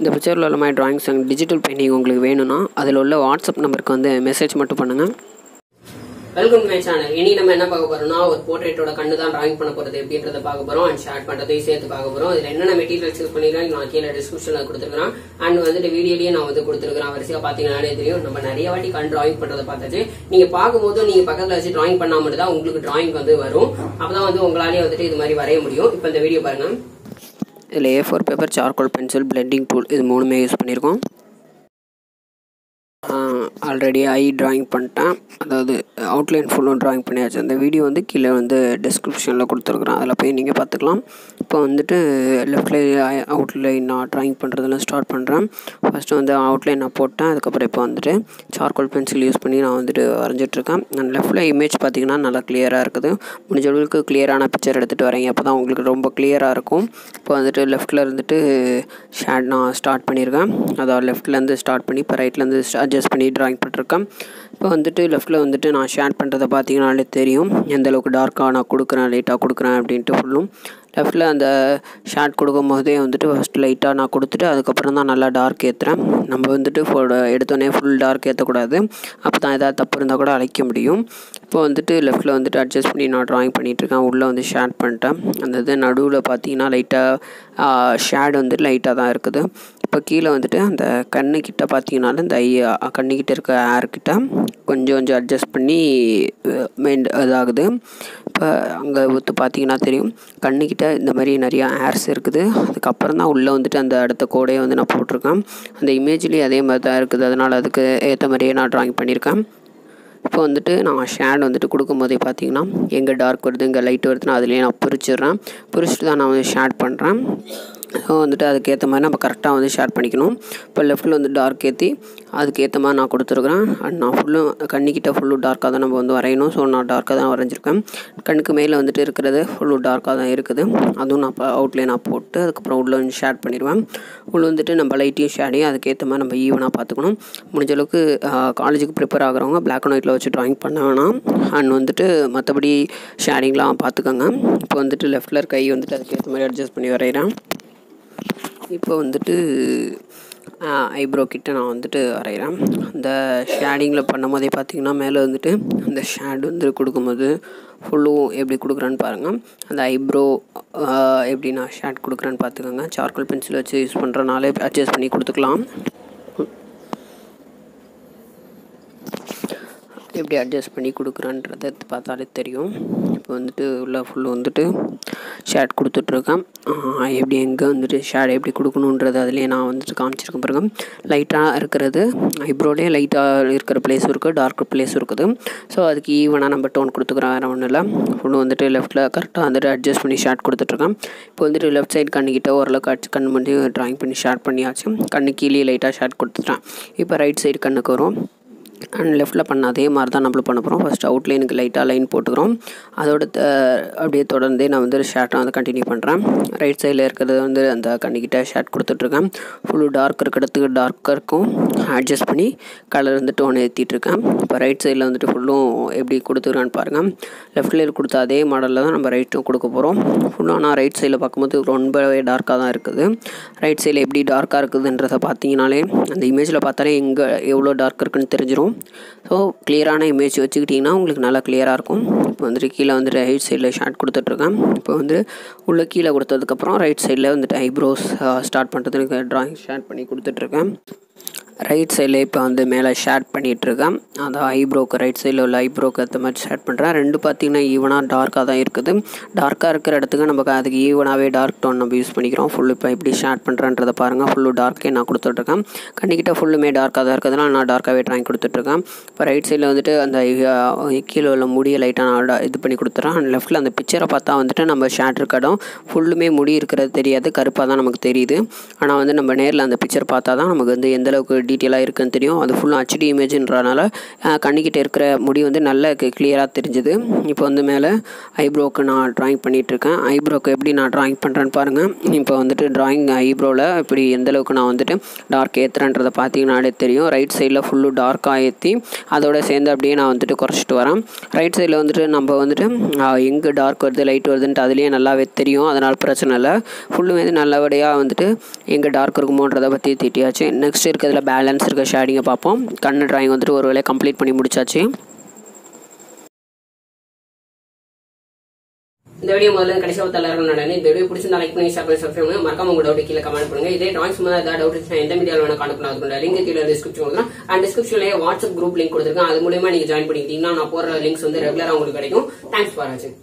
இந்த பிக்சரில் உள்ள மாதிரி ட்ராயிங்ஸ் அண்ட் டிஜிட்டல் பெயிண்டிங் உங்களுக்கு வேணும்னா அதில் உள்ள வாட்ஸ்அப் நம்பருக்கு வந்து மெசேஜ் மட்டும் பண்ணுங்கள். Welcome my channel. இனி நம்ம என்ன பார்க்க போறோம்னா ஒரு போர்ட்ரேட்டோட கண்ணு தான் டிராயிங் பண்ண போறது எப்படின்றத பார்க்க போறோம் அண்ட் ஷேர் பண்றதையும் சேர்த்து பார்க்க போறோம். இதுல என்னென்ன மெட்டீரியல்ஸ் யூஸ் பண்ணிருக்கேன் நான் கீழே டிஸ்கிரிப்ஷன்ல கொடுத்துருக்கேன் அண்ட் வந்துட்டு வீடியோலயே நான் வந்து கொடுத்துருக்கேன். வரிசையா பாத்தீங்கன்னா தெரியும் நம்ம நிறைய வாட்டி கண் டிராயிங் பண்றதை பார்த்தாச்சு. நீங்க பார்க்கும்போது நீங்க பக்கத்துல வச்சு டிராயிங் பண்ணா மட்டும் தான் உங்களுக்கு டிராயிங் வந்து வரும். அப்பதான் வந்து உங்களாலேயே வந்துட்டு இது மாதிரி வரைய முடியும். இப்ப இந்த வீடியோ பாருங்க. இதுல A4 paper, charcoal pencil, blending tool இது மூணுமே யூஸ் பண்ணிருக்கோம். ஆல்ரெடி ஐ ட்ராயிங் பண்ணிட்டேன், அதாவது அவுட்லைன் ஃபுல்லும் ட்ராயிங் பண்ணியாச்சு. அந்த வீடியோ வந்து கீழே வந்து டிஸ்கிரிப்ஷனில் கொடுத்துருக்குறேன், அதில் போய் நீங்கள் பார்த்துக்கலாம். இப்போ வந்துட்டு லெஃப்டில் அவுட்லைன் நான் ட்ராயிங் பண்ணுறதுலாம் ஸ்டார்ட் பண்ணுறேன். ஃபஸ்ட்டு வந்து அவுட்லைன் நான் போட்டேன், அதுக்கப்புறம் இப்போ வந்துட்டு சார்கோல் பென்சில் யூஸ் பண்ணி நான் வந்துட்டு வரைஞ்சிட்ருக்கேன். நான் லெஃப்டில் இமேஜ் பார்த்திங்கன்னா நல்லா கிளியராக இருக்குது. முடிஞ்சளவுக்கு கிளியரான பிக்சர் எடுத்துகிட்டு வரேன், அப்போ தான் உங்களுக்கு ரொம்ப கிளியராக இருக்கும். இப்போ வந்துட்டு லெஃப்டில் இருந்துட்டு ஷேட் நான் ஸ்டார்ட் பண்ணியிருக்கேன், அதாவது லெஃப்ட்லேருந்து ஸ்டார்ட் பண்ணி இப்போ ரைட்லேருந்து அட்ஜஸ்ட் பண்ணி ட்ராயிங் பண்ணிருக்கேன். இப்போ வந்துட்டு லெஃப்ட்டில் வந்துட்டு நான் ஷேட் பண்ணுறதை பார்த்தீங்கன்னாலே தெரியும் எந்தளவுக்கு டார்க்காக நான் கொடுக்குறேன், லைட்டாக கொடுக்குறேன் அப்படின்ட்டு ஃபுல்லும். லெஃப்ட்டில் அந்த ஷேட் கொடுக்கும் போதே வந்துட்டு ஃபஸ்ட் லைட்டாக நான் கொடுத்துட்டு அதுக்கப்புறம் தான் நல்லா டார்க் ஏற்றுறேன். நம்ம வந்துட்டு எடுத்தோடனே ஃபுல் டார்க் ஏற்றக்கூடாது, அப்போ தான் எதாவது தப்பு இருந்தால் கூட அழைக்க முடியும். இப்போ வந்துட்டு லெஃப்ட்டில் வந்துட்டு அட்ஜஸ்ட் பண்ணி நான் ட்ராயிங் பண்ணிகிட்ருக்கேன். உள்ளே வந்து ஷேட் பண்ணிட்டேன். அந்த இது நடுவில் பார்த்தீங்கன்னா லைட்டாக ஷேட் வந்துட்டு லைட்டாக தான் இருக்குது. இப்போ கீழே வந்துட்டு அந்த கண்ணுக்கிட்ட பார்த்தீங்கன்னாலும் இந்த கண்ணுக்கிட்ட இருக்க ஏர்கிட்ட கொஞ்சம் கொஞ்சம் அட்ஜஸ்ட் பண்ணி இதாகுது. இப்போ அங்கே ஒத்து பார்த்தீங்கன்னா தெரியும் கண்ணுக்கிட்ட இந்த மாதிரி நிறையா ஏர்ஸ் இருக்குது. அதுக்கப்புறம் தான் உள்ளே வந்துட்டு அந்த அடுத்த கோடையை வந்து நான் போட்டிருக்கேன். அந்த இமேஜ்லேயும் அதே மாதிரி தான் இருக்குது, அதனால் அதுக்கு ஏற்ற மாதிரியே நான் ட்ராயிங் பண்ணியிருக்கேன். இப்போ வந்துட்டு நான் ஷேட் வந்துட்டு கொடுக்கும்போதே பார்த்தீங்கன்னா எங்கே டார்க் வருது, எங்கே லைட் வருதுன்னா அதுலேயே நான் பிரிச்சிடுறேன். பிரிச்சுட்டு தான் நான் வந்து ஷேட் பண்ணுறேன். ஸோ வந்துட்டு அதுக்கேற்ற மாதிரி நம்ம கரெக்டாக வந்து ஷேட் பண்ணிக்கணும். இப்போ லெஃப்ட்டில் வந்து டார்க் ஏற்றி அதுக்கேற்ற மாதிரி நான் கொடுத்துருக்குறேன். அண்ட் நான் ஃபுல்லும் கண்ணுக்கிட்ட ஃபுல்லும் டார்க்காக தான் நம்ம வந்து வரையணும். ஸோ நான் டார்க்காக தான் வரைஞ்சிருக்கேன். கண்ணுக்கு மேலே வந்துட்டு இருக்கிறது ஃபுல்லும் டார்க்காக தான் இருக்குது. அதுவும் நான் அவுட்லைனாக போட்டு அதுக்கப்புறம் உள்ளே வந்து ஷேட் பண்ணிடுவேன். உள்ளே வந்துட்டு நம்ம லைட்டையும் ஷேடையும் அதுக்கேற்ற மாதிரி நம்ம ஈவனாக பார்த்துக்கணும். முடிஞ்சளவுக்கு காலேஜுக்கு ப்ரிப்பேர் ஆகிறவங்க பிளாக் அண்ட் ஒயிட்டில் வச்சு ட்ராயிங் பண்ண வேணாம். அண்ட் வந்துட்டு மற்றபடி ஷேடிங்லாம் பார்த்துக்கோங்க. இப்போ வந்துட்டு லெஃப்ட்டில் கை வந்துட்டு அதுக்கேற்ற மாதிரி அட்ஜஸ்ட் பண்ணி வரைகிறேன். இப்போ வந்துட்டு ஐப்ரோ கிட்ட நான் வந்துட்டு வரைகிறேன். அந்த ஷேடிங்கில் பண்ணும் போதே பார்த்திங்கன்னா மேலே வந்துட்டு அந்த ஷேட் வந்து கொடுக்கும்போது ஃபுல்லும் எப்படி கொடுக்குறேன்னு பாருங்கள். அந்த ஐப்ரோ எப்படி நான் ஷேட் கொடுக்குறேன்னு பார்த்துக்கோங்க. சார்கோல் பென்சில் வச்சு யூஸ் பண்ணுறனாலே அட்ஜஸ்ட் பண்ணி கொடுத்துக்கலாம். எப்படி அட்ஜஸ்ட் பண்ணி கொடுக்குறேன்றதை பார்த்தாலே தெரியும். இப்போ வந்துட்டு உள்ள ஃபுல்லு வந்துட்டு ஷேட் கொடுத்துட்ருக்கேன். எப்படி எங்கே வந்துட்டு ஷேட் எப்படி கொடுக்கணுன்றது அதுலேயே நான் வந்துட்டு காமிச்சிருக்கேன் பாருங்க. லைட்டாக இருக்கிறது ஐப்ரோலேயே லைட்டாக இருக்கிற பிளேஸும் இருக்குது, டார்க் பிளேஸும் இருக்குது. ஸோ அதுக்கு ஈவனாக நம்ம டோன் கொடுத்துக்கிறோம், வேறு ஒன்றும் இல்லை. ஃபுல்லும் வந்துட்டு லெஃப்ட்டில் கரெக்டாக வந்துட்டு அட்ஜஸ்ட் பண்ணி ஷேட் கொடுத்துட்ருக்கேன். இப்போ வந்துட்டு லெஃப்ட் சைடு கண்ணுக்கிட்ட ஓரளவுக்கு அடிச்சு கண் பண்ணி ட்ராயிங் பண்ணி ஷேட் பண்ணியாச்சு. கண்ணு கீழே லைட்டாக ஷேட் கொடுத்துட்டேன். இப்போ ரைட் சைடு கண்ணுக்கு வரும். அண்ட் லெஃப்ட்டில் பண்ண அதே மாதிரி தான் நம்மளும் பண்ண போகிறோம். ஃபஸ்ட் அவுட்லைனுக்கு லைட்டாக லைன் போட்டுக்கிறோம், அதோட அப்படியே தொடர்ந்து நான் வந்து ஷேட்டை வந்து கண்டினியூ பண்ணுறேன். ரைட் சைடில் இருக்கிறது வந்து அந்த கண்ணுக்கிட்ட ஷேட் கொடுத்துட்ருக்கேன். ஃபுல்லு டார்க் இருக்கிறதுக்கு டார்க்காக இருக்கும் அட்ஜஸ்ட் பண்ணி கலர் வந்து டோன் ஏற்றிட்டுருக்கேன். இப்போ ரைட் சைடில் வந்துட்டு ஃபுல்லும் எப்படி கொடுத்துருக்கான்னு பாருங்கள். லெஃப்ட் சைடில் கொடுத்த அதே மாடலில் தான் நம்ம ரைட்டும் கொடுக்க போகிறோம். ஃபுல்லாக நான் ரைட் சைடில் பார்க்கும்போது ரொம்பவே டார்க்காக தான் இருக்குது. ரைட் சைடில் எப்படி டார்க்காக இருக்குதுன்றதை பார்த்தீங்கனாலே அந்த இமேஜில் பார்த்தாலே எங்கே எவ்வளோ டார்க் இருக்குதுன்னு தெரிஞ்சிடும். ஸோ கிளியரான இமேஜ் வச்சுக்கிட்டிங்கன்னா உங்களுக்கு நல்லா கிளியராக இருக்கும். இப்போ வந்துட்டு கீழே வந்துட்டு ரைட் சைடில் ஷார்ட் கொடுத்துட்ருக்கேன். இப்போ வந்து உள்ளே கீழே கொடுத்ததுக்கப்புறம் ரைட் சைடில் வந்துட்டு ஐப்ரோஸ் ஸ்டார்ட் பண்ணுறதுக்கு ட்ராயிங் ஷார்ட் பண்ணி கொடுத்துட்ருக்கேன். ரைட் சைடில் இப்போ வந்து மேலே ஷேட் பண்ணிகிட்ருக்கேன். அந்த ஐப்ரோக்கு ரைட் சைடில் உள்ள ஐப்ரோக்கு ஏற்ற மாதிரி ஷேட் பண்ணுறேன். ரெண்டு பார்த்திங்கன்னா ஈவனாக டார்க்காக தான் இருக்குது. டார்க்காக இருக்கிற இடத்துக்கு நமக்கு அதுக்கு ஈவனாகவே டார்க் டோன் நம்ம யூஸ் பண்ணிக்கிறோம். ஃபுல்லு இப்போ எப்படி ஷேட் பண்ணுறேன்றதை பாருங்கள். ஃபுல்லு டார்க்கே நான் கொடுத்துட்ருக்கேன். கண்டிக்கிட்ட ஃபுல்லுமே டார்க்காக தான் இருக்கிறதுனால நான் டார்க்காகவே ட்ராயிங் கொடுத்துட்ருக்கேன். இப்போ ரைட் சைடில் வந்துட்டு அந்த கீழே உள்ள முடிய லைட்டாக நான் இது பண்ணி கொடுத்துட்றேன். அண்ட் லெஃப்ட்டில் அந்த பிக்சரை பார்த்தா வந்துட்டு நம்ம ஷேட் இருக்க இடம் ஃபுல்லுமே முடி இருக்கிறது தெரியாது, கருப்பாக தான் நமக்கு தெரியுது. ஆனால் வந்து நம்ம நேரில் அந்த பிக்சர் பார்த்தா தான் நமக்கு வந்து எந்தளவுக்கு டீடைலா இருக்குன்னு தெரியும். அது full HD இமேஜ்ன்றனால கண்ணிக்கிட்ட இருக்கிற முடி வந்து நல்ல கிளியரா தெரிஞ்சது. இப்போ வந்து மேலே ஐப்ரோக்கு நான் டிராயிங் பண்ணிட்டு இருக்கேன். ஐப்ரோக்கு எப்படி நான் டிராயிங் பண்றேன்னு பாருங்க. இப்போ வந்துட்டு டிராயிங் ஐப்ரோல இப்படி எந்த அளவுக்கு நான் வந்துட்டு டார்க் ஏத்துறேன்றத பாத்தீங்கன்னாலே தெரியும். ரைட் சைடுல full டார்க்கா ஏத்தி அதோட சேர்ந்து அப்படியே நான் வந்துட்டு குறைச்சிட்டு வரேன். ரைட் சைடுல வந்துட்டு நம்ம வந்துட்டு எங்க டார்க் வருது லைட் வருதுன்னு அதுலயே நல்லாவே தெரியும். அதனால பிரச்சனை இல்லை. ஃபுல்லுமே நல்லபடியாக வந்துட்டு எங்கே டார்க் இருக்குமோன்றதை பற்றி திட்டியாச்சு. நெக்ஸ்ட் இருக்கிறதுல பேலன்ஸ் இருக்க ஷேடிங்கை பார்ப்போம். கண் ட்ராயிங் வந்துட்டு ஒரு வேலையை கம்ப்ளீட் பண்ணி முடிச்சாச்சு. இந்த வீடியோ முதல்ல கடைசி எல்லாருக்கும் நடந்து இந்த வீடியோ பிடிச்சிருந்தா லைக் பண்ணி ஷேர் பண்ணி சப்ஸ்கிரைப் பண்ணுங்க. மறக்காம உங்க டவுட் கீழே கமெண்ட் பண்ணுங்க. இதே டிராயிங்ஸ் மேல ஏதாவது டவுட் இருந்தா எந்த மீடியால வேணா கான்டாக்ட் பண்ணலாம். அதுக்கு லிங்க் கீழே டிஸ்கிரிப்ஷன் கொடுக்குறேன். அண்ட் டிஸ்கிரிப்ஷன்லயே வாட்ஸ்அப் குரூப் லிங்க் கொடுத்துருக்கேன். அது மூலமா நீங்க ஜாயின் பண்ணிக்கிட்டீங்கன்னா நான் போற லிங்க்ஸ் வந்து ரெகுலரா உங்களுக்கு கிடைக்கும். தேங்க்ஸ் ஃபார் வாட்சிங்.